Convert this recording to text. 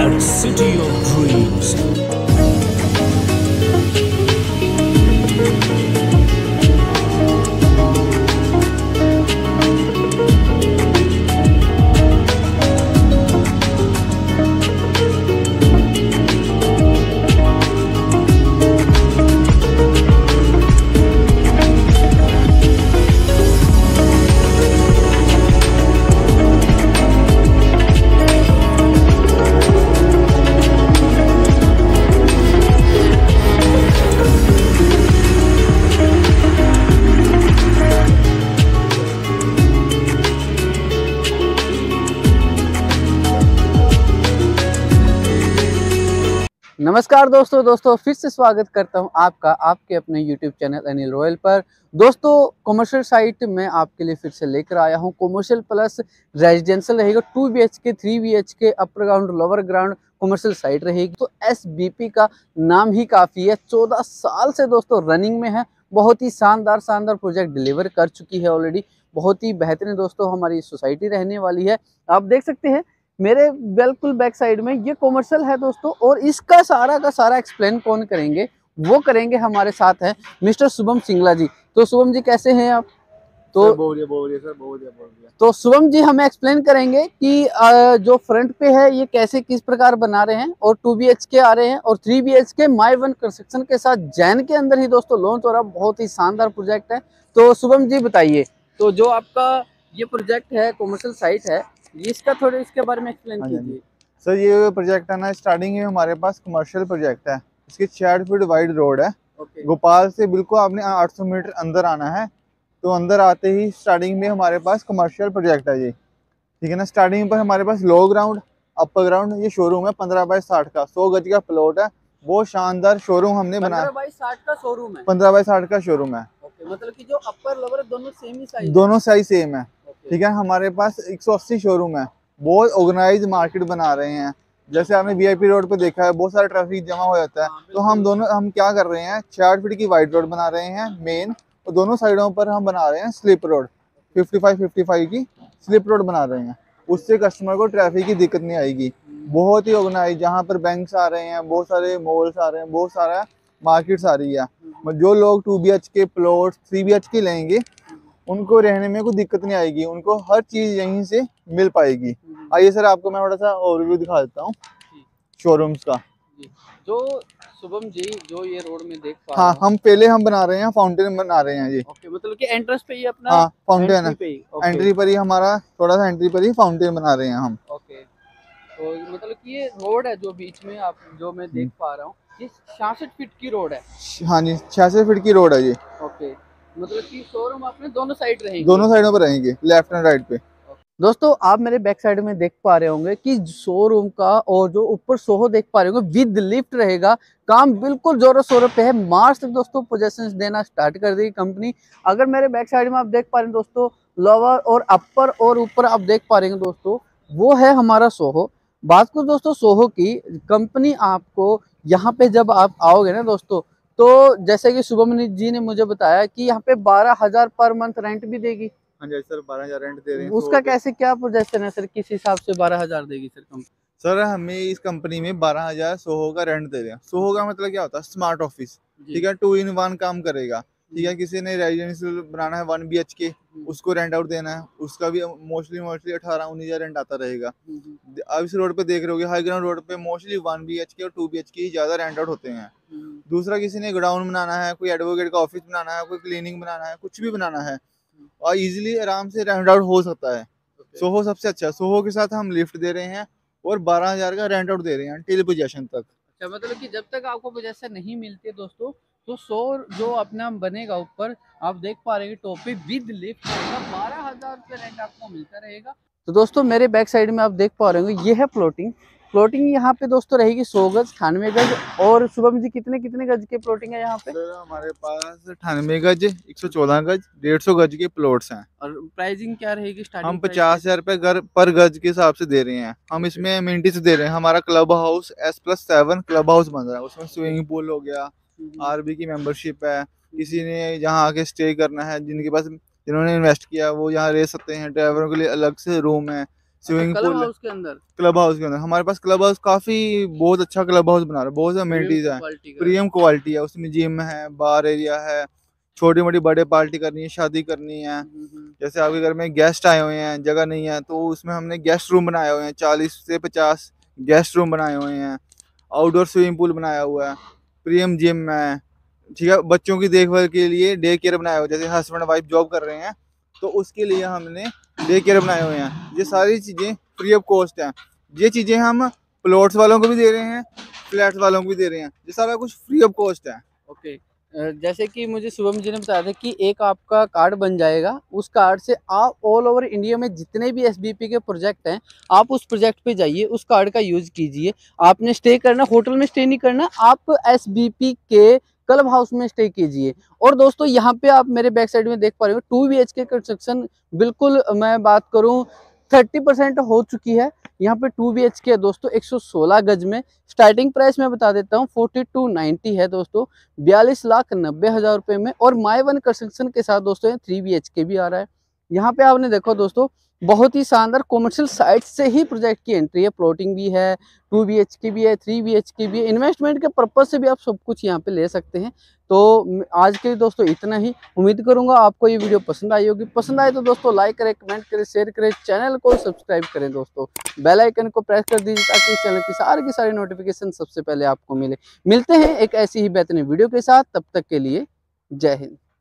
and City of Dreams. नमस्कार दोस्तों, फिर से स्वागत करता हूं आपका आपके अपने YouTube चैनल अनिल रॉयल पर। दोस्तों, कॉमर्शियल साइट में आपके लिए फिर से लेकर आया हूं। कॉमर्शियल प्लस रेजिडेंशियल रहेगा, 2 BHK 3 BHK upper ground lower ground commercial site रहेगी। तो SBP का नाम ही काफ़ी है, 14 साल से दोस्तों रनिंग में है। बहुत ही शानदार प्रोजेक्ट डिलीवर कर चुकी है ऑलरेडी। बहुत ही बेहतरीन दोस्तों हमारी सोसाइटी रहने वाली है। आप देख सकते हैं मेरे बिल्कुल बैक साइड में ये कॉमर्शियल है दोस्तों, और इसका सारा का सारा एक्सप्लेन कौन करेंगे, वो करेंगे हमारे साथ है मिस्टर शुभम सिंगला जी। तो शुभम जी कैसे हैं आप? तो बोलिए। तो शुभम जी हमें एक्सप्लेन करेंगे कि जो फ्रंट पे है ये कैसे किस प्रकार बना रहे हैं, और 2 BHK आ रहे हैं और 3 BHK माई 1 कंस्ट्रक्शन के साथ जैन के अंदर ही दोस्तों लॉन्च हो रहा। बहुत ही शानदार प्रोजेक्ट है। तो शुभम जी बताइए, तो जो आपका ये प्रोजेक्ट है कॉमर्शियल साइट है, इसका थोड़ा इसके बारे में एक्सप्लेन कीजिए। सर, ये प्रोजेक्ट है ना, स्टार्टिंग में हमारे पास कमर्शियल प्रोजेक्ट है। इसकी 6 फीट वाइड रोड है। गोपाल से बिल्कुल आपने 800 मीटर अंदर आना है। तो अंदर आते ही स्टार्टिंग में हमारे पास कमर्शियल प्रोजेक्ट है ये, ठीक है ना। स्टार्टिंग पर हमारे पास लो ग्राउंड अपर ग्राउंड, ये शोरूम है 15 बाई 60 का, 100 गज का प्लॉट है। बहुत शानदार शोरूम हमने बनाया, 15 बाई 60 का शोरूम है। 15 बाई 60 का शोरूम है, मतलब की जो अपर लोअर दोनों साइज सेम है, ठीक है। हमारे पास 180 शोरूम है। बहुत ऑर्गेनाइज मार्केट बना रहे हैं। जैसे आपने VIP रोड पे देखा है, बहुत सारा ट्रैफिक जमा हो जाता है। तो हम क्या कर रहे हैं, 6 फीट की वाइड रोड बना रहे हैं मेन, और दोनों साइडों पर हम बना रहे हैं स्लिप रोड। 55-55 की स्लिप रोड बना रहे हैं। उससे कस्टमर को ट्रैफिक की दिक्कत नहीं आएगी। बहुत ही ऑर्गेनाइज, जहाँ पर बैंक आ रहे हैं, बहुत सारे मॉल्स आ रहे हैं, बहुत सारा मार्केट्स आ रही है। जो लोग 2 BHK प्लॉट 3 BHK लेंगे, उनको रहने में कोई दिक्कत नहीं आएगी। उनको हर चीज यहीं से मिल पाएगी। आइए सर, आपको मैं थोड़ा सा ओवरव्यू दिखा देता हूँ शोरूम्स का। जो शुभम जी जो ये रोड में देख पा रहे हैं, हम बना रहे हैं फाउंटेन बना रहे हैं ये। ओके, मतलब कि एंट्रेंस पे ही अपना फाउंटेन है। एंट्री पर ही हमारा थोड़ा सा एंट्री पर ही फाउंटेन बना रहे हैं हम। ओके, तो मतलब कि ये रोड है जो बीच में आप जो मैं देख पा रहा हूँ, ये 66 फीट की रोड है। हाँ जी, 66 फीट की रोड है ये। ओके, मतलब कि शोरूम आपने दोनों साइड रहेंगे, दोनों साइडों पर रहेंगे, लेफ्ट एंड राइट पे। दोस्तों, आप मेरे बैक साइड में देख पा रहे होंगे कि शोरूम का, और जो ऊपर SOHO देख पा रहे होंगे विद लिफ्ट रहेगा। काम बिल्कुल जोरों शोरों पे है। मार्च तक दोस्तों पोजेशंस देना स्टार्ट कर देगी कंपनी। अगर मेरे बैक साइड में आप देख पा रहे हैं दोस्तों, लोअर और अपर और ऊपर आप देख पा रहे हैं दोस्तों, वो है हमारा SOHO। बात करो दोस्तों SOHO की, कंपनी आपको यहाँ पे जब आप आओगे ना दोस्तों, तो जैसे कि शुभम जी ने मुझे बताया कि यहाँ पे 12,000 पर मंथ रेंट भी देगी। हाँ जी सर, 12,000 रेंट दे रहे हैं। उसका कैसे क्या प्रोजेक्शन है सर, किस हिसाब से 12,000 देगी सर कंपनी? सर, हमें इस कंपनी में 12,000 SOHO का रेंट दे रहे हैं। SOHO का मतलब क्या होता है, स्मार्ट ऑफिस, ठीक है। 2 इन 1 काम करेगा, ठीक है। किसी ने रेजिडेंशियल बनाना है 1 BHK, उसको रेंट आउट देना है, उसका भी मोस्टली 18-19 हजार रेंट आता रहेगा। आप इस रोड पे देख रहे हो, हाई ग्राउंड रोड पे मोस्टली 1 BHK और 2 BHK ज्यादा रेंट आउट होते हैं। दूसरा, किसी ने गोडाउन बनाना है, कोई एडवोकेट का ऑफिस बनाना है, कोई क्लीनिंग बनाना है, कुछ भी बनाना है, और इजीली आराम से रेंट आउट हो सकता है। SOHO सबसे अच्छा, SOHO के साथ हम लिफ्ट दे रहे हैं और 12,000 का रेंट आउट दे रहे हैं टिल पोजेशन तक। अच्छा, मतलब कि जब तक आपको पोजेशन नहीं मिलती है दोस्तों, तो SOHO जो अपना बनेगा ऊपर आप देख पा रहे हैं टॉप पे विद लिफ्ट, 12,000 पे रेंट आपको मिलता रहेगा। तो दोस्तों, मेरे बैक साइड में आप देख पा रहे होंगे, ये है प्लॉटिंग यहाँ पे दोस्तों रहेगी 100 गज, 98 गज। और शुभम जी कितने गज के प्लॉटिंग है यहाँ पे? तो हमारे पास 98 गज, 114 गज, 150 गज के प्लॉट्स हैं। और प्राइसिंग क्या रहेगी? हम 50,000 रुपए पर गज के हिसाब से दे रहे हैं। हम इसमें एमिनिटीज दे रहे हैं। हमारा club house S+7 club house बन रहा है, उसमें स्विमिंग पूल हो गया, RB की मेंबरशिप है। किसी ने यहाँ आके स्टे करना है, जिनके पास जिन्होंने इन्वेस्ट किया वो यहाँ रह सकते हैं। ड्राइवरों के लिए अलग से रूम है, स्विमिंग पूल के अंदर, क्लब हाउस के अंदर। हमारे पास क्लब हाउस काफी बहुत अच्छा क्लब हाउस बना रहा है, बहुत अमेनिटीज है, प्रीमियम क्वालिटी है, उसमें जिम है, बार एरिया है, छोटी मोटी बर्थडे पार्टी करनी है, शादी करनी है, जैसे आपके घर में गेस्ट आए हुए हैं, जगह नहीं है तो उसमें हमने गेस्ट रूम बनाए हुए हैं, 40 से 50 गेस्ट रूम बनाए हुए हैं, आउटडोर स्विमिंग पूल बनाया हुआ है, प्रीमियम जिम है, ठीक है। बच्चों की देखभाल के लिए डे केयर बनाए हुए, जैसे हस्बैंड वाइफ जॉब कर रहे हैं तो उसके लिए हमने डे केयर बनाए हुए हैं। ये सारी चीज़ें फ्री ऑफ कॉस्ट हैं। ये चीज़ें हम प्लॉट्स वालों को भी दे रहे हैं, फ्लैट्स वालों को भी दे रहे हैं, ये सारा कुछ फ्री ऑफ कॉस्ट है। ओके, जैसे कि मुझे शुभम जी ने बताया था कि एक आपका कार्ड बन जाएगा, उस कार्ड से आप ऑल ओवर इंडिया में जितने भी एसबीपी के प्रोजेक्ट हैं आप उस प्रोजेक्ट पे जाइए, उस कार्ड का यूज़ कीजिए। आपने स्टे करना, होटल में स्टे नहीं करना, आप एसबीपी के क्लब हाउस में स्टे कीजिए। और दोस्तों यहाँ पे आप मेरे बैक साइड में देख पा रहे हो 2 BHK कंस्ट्रक्शन, बिल्कुल मैं बात करूँ 30% हो चुकी है। यहाँ पे 2 BHK है दोस्तों, 116 गज में। स्टार्टिंग प्राइस मैं बता देता हूँ 4290 है दोस्तों, 42,90,000 रुपये में। और माई वन कंस्ट्रक्शन के साथ दोस्तों 3 BHK भी आ रहा है। यहाँ पे आपने देखो दोस्तों बहुत ही शानदार कॉमर्शियल साइट से ही प्रोजेक्ट की एंट्री है, प्लॉटिंग भी है, 2 BHK भी है, 3 BHK भी है, इन्वेस्टमेंट के पर्पज़ से भी आप सब कुछ यहाँ पे ले सकते हैं। तो आज के लिए दोस्तों इतना ही, उम्मीद करूँगा आपको ये वीडियो पसंद आई होगी। पसंद आए तो दोस्तों लाइक करें, कमेंट करें, शेयर करें, चैनल को सब्सक्राइब करें दोस्तों, बेल आइकन को प्रेस कर दीजिए ताकि इस चैनल की सारी नोटिफिकेशन सबसे पहले आपको मिले। मिलते हैं एक ऐसी ही बेहतरीन वीडियो के साथ, तब तक के लिए जय हिंद।